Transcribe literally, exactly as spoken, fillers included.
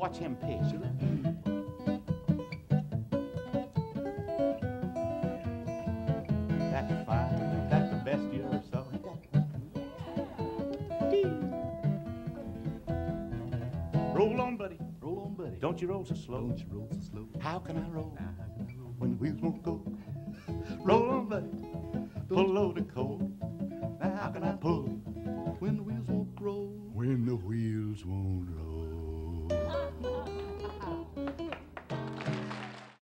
watch him pitch. That's fine. That's the best you ever saw. Roll on, buddy. Roll on, buddy. Don't you roll so slow. Don't you roll so slow. How can I roll? Now, how can I roll? When the wheels won't go. Roll on, buddy. Pull load of coal. Now, how can I pull?